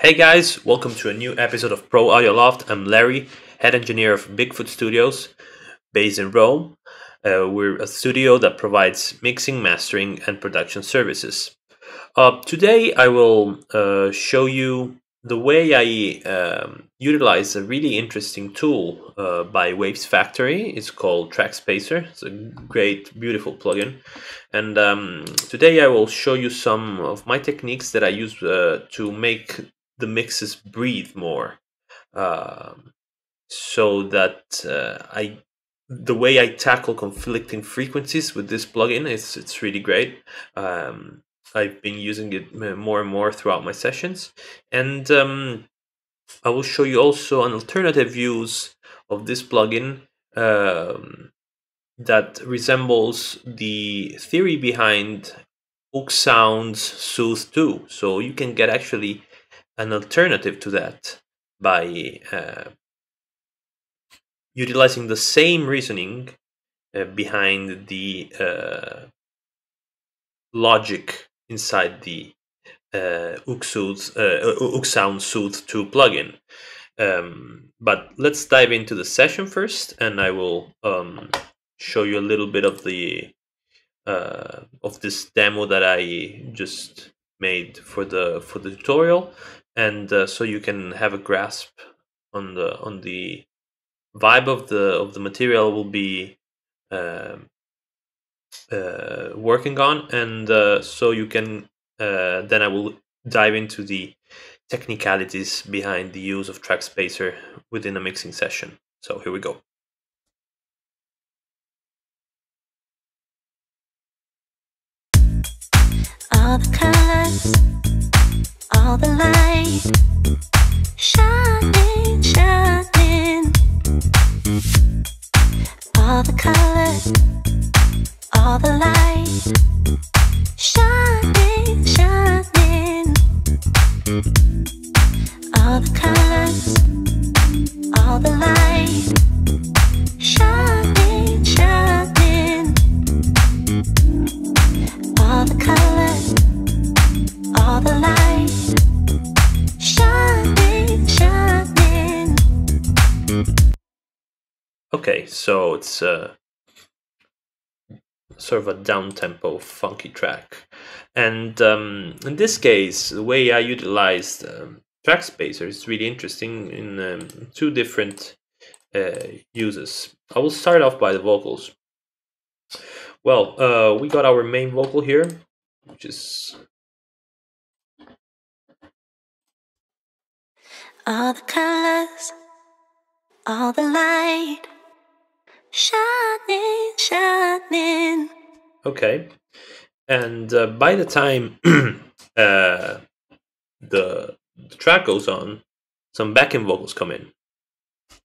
Hey guys, welcome to a new episode of Pro Audio Loft. I'm Larry, head engineer of Bigfoot Studios, based in Rome. We're a studio that provides mixing, mastering, and production services. Today I will show you the way I utilize a really interesting tool by Wavesfactory. It's called Trackspacer. It's a great, beautiful plugin. And today I will show you some of my techniques that I use to make the mixes breathe more, so that the way I tackle conflicting frequencies with this plugin it's really great. I've been using it more and more throughout my sessions, and I will show you also an alternative use of this plugin that resembles the theory behind Oeksound Soothe 2. So you can get actually an alternative to that by utilizing the same reasoning behind the logic inside the Oeksound Soothe 2 plugin. But let's dive into the session first, and I will show you a little bit of the of this demo that I just made for the tutorial, and so you can have a grasp on the vibe of the material we'll be working on, and so you can then I will dive into the technicalities behind the use of Trackspacer within a mixing session. So here we go. All the colors, all the light, shining, shining. All the colors, all the light, shining, shining. All the colors, all the light, shining, shining. All the colors, all the light, shining, shining. Okay, so it's sort of a down-tempo, funky track. And in this case, the way I utilized Trackspacer is really interesting in two different uses. I will start off by the vocals. Well, we got our main vocal here, which is all the colors, all the light, shining, shining. Okay, and by the time the track goes on, some backing vocals come in.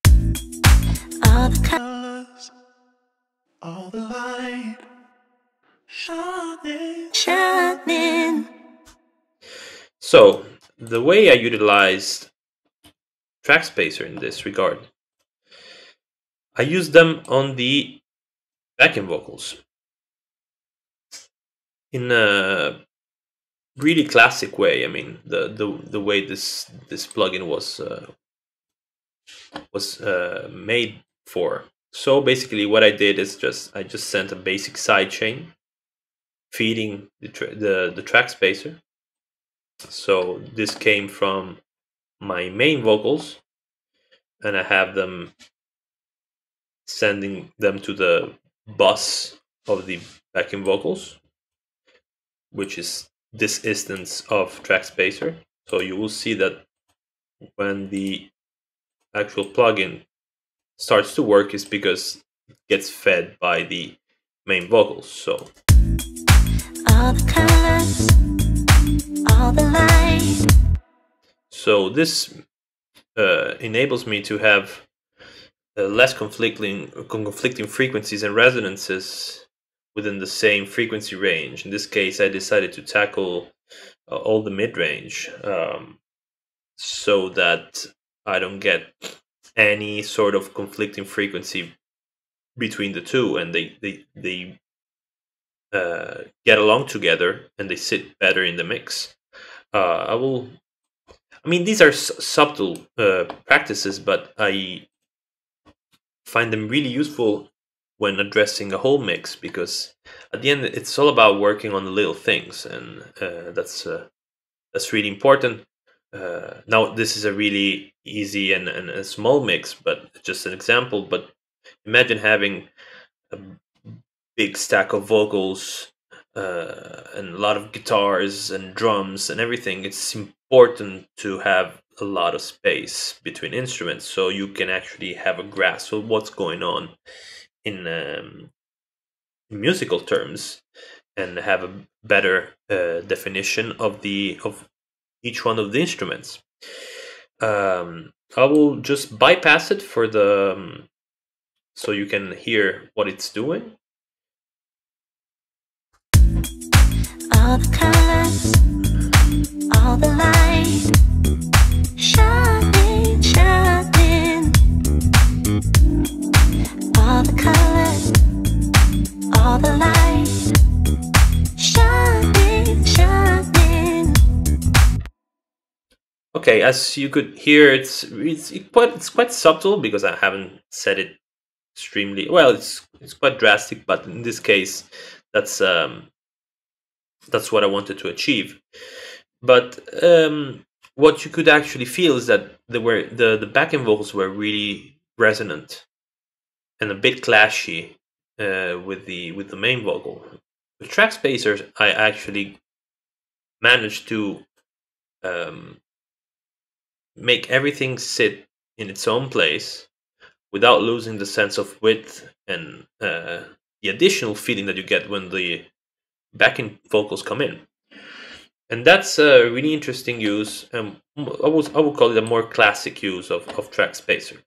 All the colors, all the light, shining, shining. So the way I utilized Trackspacer in this regard, I used them on the backing vocals in a really classic way. I mean, the way this plugin was made for. So basically, what I did is I just sent a basic sidechain feeding the Trackspacer. So this came from my main vocals, and I have them sending them to the bus of the backing vocals, which is this instance of Trackspacer. So you will see that when the actual plugin starts to work is because it gets fed by the main vocals. So all the colors, all the light. So this enables me to have less conflicting frequencies and resonances within the same frequency range. In this case, I decided to tackle all the mid-range, so that I don't get any sort of conflicting frequency between the two, and they get along together and they sit better in the mix. I will I mean, these are subtle practices, but I find them really useful when addressing a whole mix, because at the end it's all about working on the little things, and that's really important. Now, this is a really easy and a small mix, but just an example. But imagine having a big stack of vocals and a lot of guitars and drums and everything. It's important to have a lot of space between instruments, so you can actually have a grasp of what's going on in musical terms, and have a better definition of each one of the instruments. I will just bypass it for the so you can hear what it's doing. All the colors, all the light, shining, shining. All the colors, all the light, shining, shining. Okay, as you could hear, it's quite subtle, because I haven't said it extremely well. It's quite drastic, but in this case, that's what I wanted to achieve. But what you could actually feel is that the backing vocals were really resonant and a bit clashy with the main vocal. With Trackspacer, I actually managed to make everything sit in its own place without losing the sense of width and the additional feeling that you get when the backing vocals come in. And that's a really interesting use. I would call it a more classic use of Trackspacer.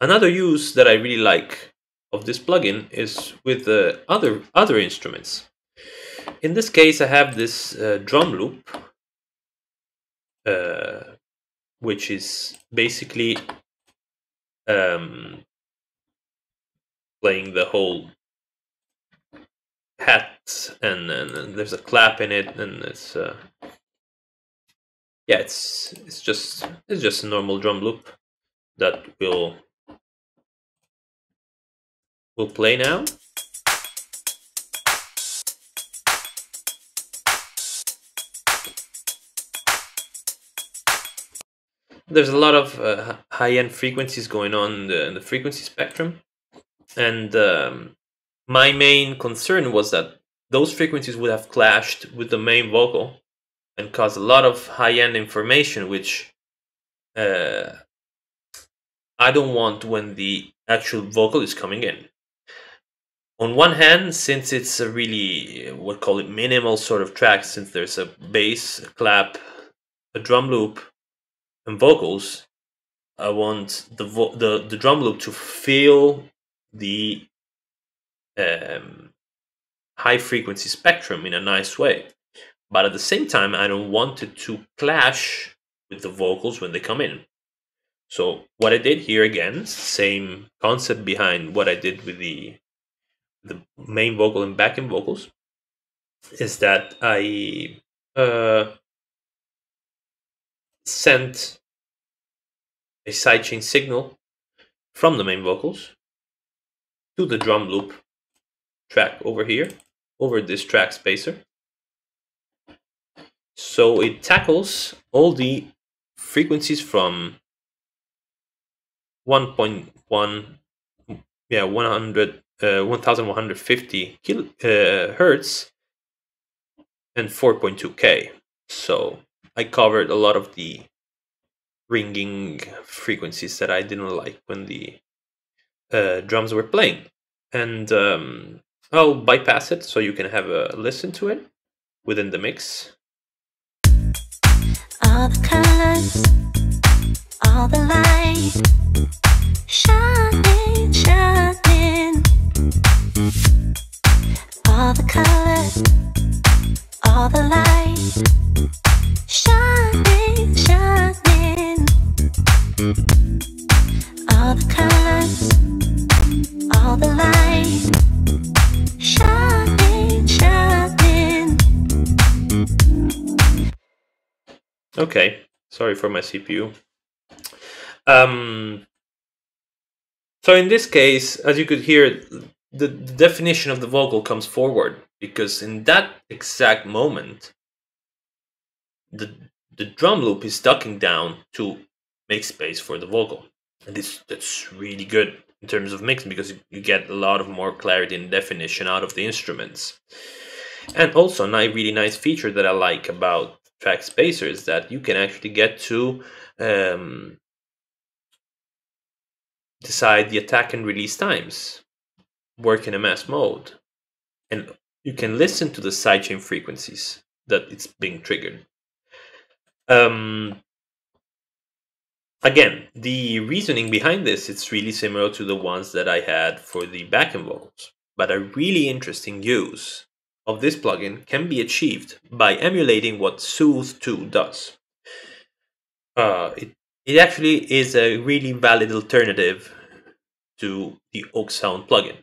Another use that I really like of this plugin is with the other instruments. In this case, I have this drum loop, which is basically playing the whole hat, and there's a clap in it, and it's yeah, it's just a normal drum loop that will play now. There's a lot of high-end frequencies going on in the frequency spectrum, and my main concern was that those frequencies would have clashed with the main vocal and caused a lot of high-end information, which I don't want when the actual vocal is coming in. On one hand, since it's a really, we'll call it minimal sort of track, since there's a bass, a clap, a drum loop, and vocals, I want the drum loop to feel the high frequency spectrum in a nice way, but at the same time, I don't want it to clash with the vocals when they come in. So what I did here, again, same concept behind what I did with the main vocal and backing vocals, is that I sent a sidechain signal from the main vocals to the drum loop track over here, over this Trackspacer. So it tackles all the frequencies from 1150 hertz and 4.2K. So I covered a lot of the ringing frequencies that I didn't like when the drums were playing. And I'll bypass it so you can have a listen to it within the mix. All the colors, all the light, shining, shining. All the colors, all the light, shining, shining. All the colors, all the light, shining, shining. Okay, sorry for my CPU. So in this case, as you could hear, the definition of the vocal comes forward, because in that exact moment, the drum loop is ducking down to make space for the vocal. And that's really good in terms of mixing, because you get a lot of more clarity and definition out of the instruments. And also a really nice feature that I like about Trackspacer is that you can actually get to decide the attack and release times, work in MS mode, and you can listen to the sidechain frequencies that it's being triggered. Again, the reasoning behind this, it's really similar to the ones that I had for the backend vocals, but a really interesting use of this plugin can be achieved by emulating what Soothe 2 does. It actually is a really valid alternative to the Oeksound plugin.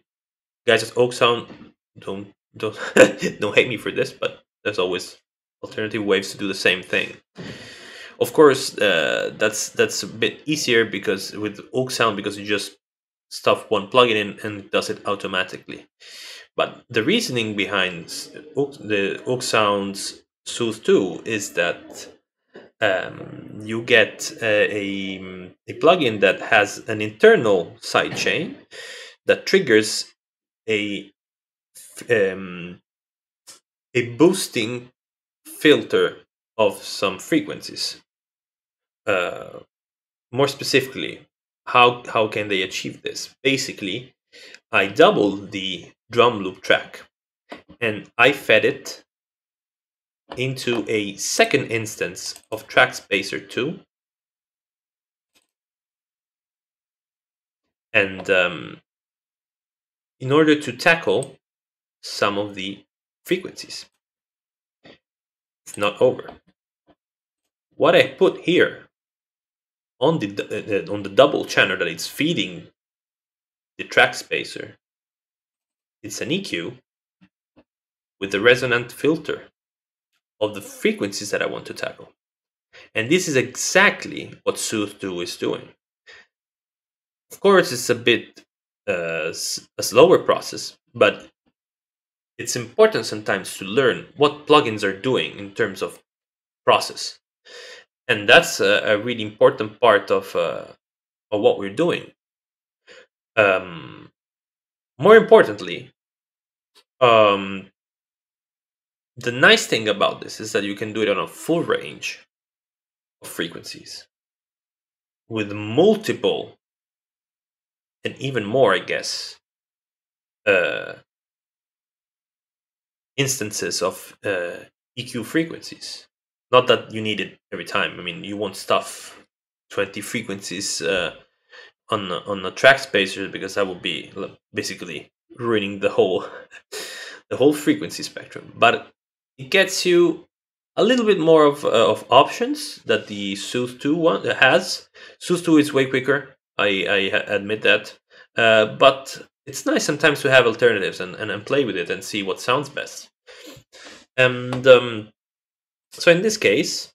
Guys, at Oeksound, don't don't hate me for this, but there's always alternative ways to do the same thing. Of course, that's a bit easier because with Oeksound, because you just stuff one plugin in and it does it automatically. But the reasoning behind the Oeksound Soothe 2 is that you get a plugin that has an internal sidechain that triggers a boosting filter of some frequencies. More specifically, how can they achieve this? Basically, I doubled the drum loop track and I fed it into a second instance of Trackspacer 2, and in order to tackle some of the frequencies. It's not over. What I put here on the double channel that it's feeding the Trackspacer, it's an EQ with the resonant filter of the frequencies that I want to tackle. And this is exactly what Soothe 2 is doing. Of course, it's a bit a slower process, but it's important sometimes to learn what plugins are doing in terms of process. And that's a really important part of what we're doing. More importantly, the nice thing about this is that you can do it on a full range of frequencies with multiple and even more, I guess, instances of EQ frequencies. Not that you need it every time. I mean, you won't stuff 20 frequencies on a Trackspacer, because that would be basically ruining the whole the whole frequency spectrum. But it gets you a little bit more of options that the Soothe 2 one has. Soothe 2 is way quicker, I admit that, but it's nice sometimes to have alternatives and play with it and see what sounds best. And so in this case,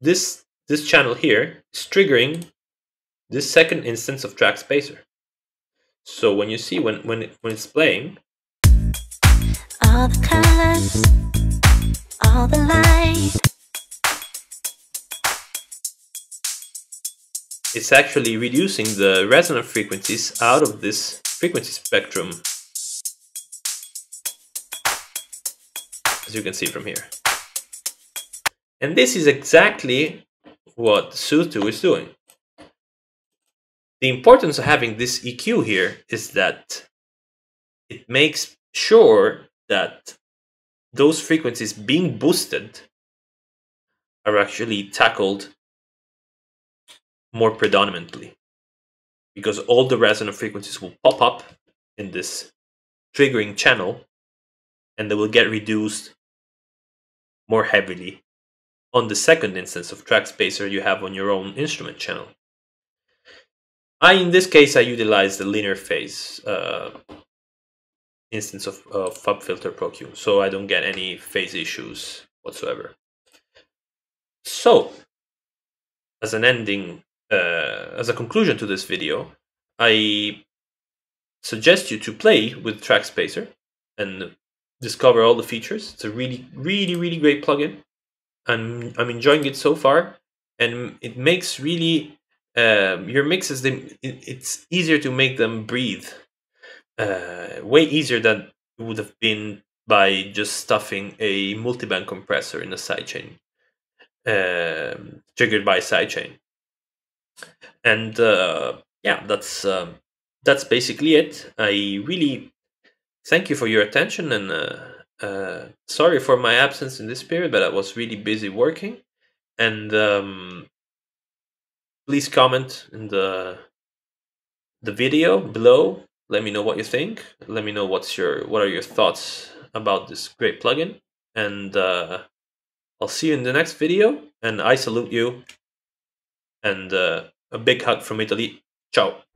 this channel here is triggering this second instance of Trackspacer. So when you see when it's playing, all the colors, all the light, it's actually reducing the resonant frequencies out of this frequency spectrum, as you can see from here. And this is exactly what Soothe 2 is doing. The importance of having this EQ here is that it makes sure that those frequencies being boosted are actually tackled more predominantly, because all the resonant frequencies will pop up in this triggering channel and they will get reduced more heavily on the second instance of Trackspacer you have on your own instrument channel. In this case, I utilize the linear phase instance of FabFilter Pro-Q, so I don't get any phase issues whatsoever. So, as an ending, as a conclusion to this video, I suggest you to play with Trackspacer and discover all the features. It's a really great plugin. I'm enjoying it so far, and it makes really your mixes. It's easier to make them breathe. Way easier than it would have been by just stuffing a multiband compressor in a sidechain, triggered by sidechain. And yeah, that's basically it. I really thank you for your attention, and sorry for my absence in this period, but I was really busy working. And please comment in the video below. Let me know what you think. Let me know what are your thoughts about this great plugin. And I'll see you in the next video. And I salute you. And a big hug from Italy. Ciao.